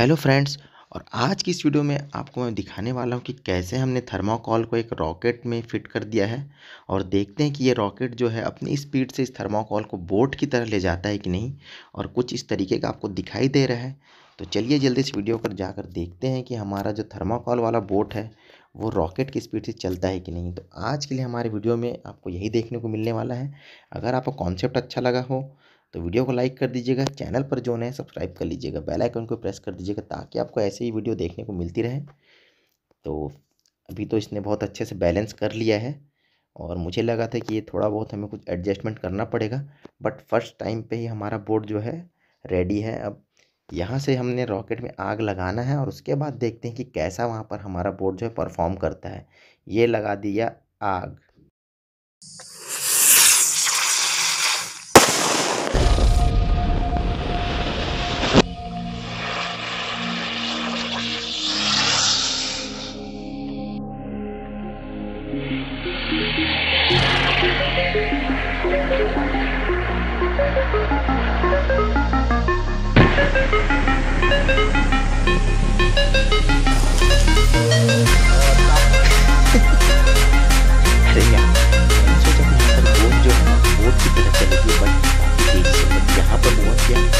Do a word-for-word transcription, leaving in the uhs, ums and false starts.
Hello friends, और आज की इस वीडियो में आपको मैं दिखाने वाला हूं कि कैसे हमने थर्माकोल को एक रॉकेट में फिट कर दिया है और देखते हैं कि ये रॉकेट जो है अपनी स्पीड से इस थर्माकोल को बोट की तरह ले जाता है कि नहीं, और कुछ इस तरीके का आपको दिखाई दे रहा है। तो चलिए जल्दी इस वीडियो पर जाकर देखते हैं कि हमारा जो थर्माकोल वाला बोट है वो रॉकेट की स्पीड से चलता है कि नहीं। तो आज के लिए हमारे वीडियो में आपको यही देखने को मिलने वाला है। अगर आपको कॉन्सेप्ट अच्छा लगा हो तो वीडियो को लाइक कर दीजिएगा, चैनल पर जो है सब्सक्राइब कर लीजिएगा, बेल आइकन को प्रेस कर दीजिएगा ताकि आपको ऐसे ही वीडियो देखने को मिलती रहे। तो अभी तो इसने बहुत अच्छे से बैलेंस कर लिया है और मुझे लगा था कि ये थोड़ा बहुत हमें कुछ एडजस्टमेंट करना पड़ेगा, बट फर्स्ट टाइम पे ही हमारा बोर्ड जो है रेडी है। अब यहाँ से हमने रॉकेट में आग लगाना है और उसके बाद देखते हैं कि कैसा वहाँ पर हमारा बोर्ड जो है परफॉर्म करता है। ये लगा दिया आग। Yeah.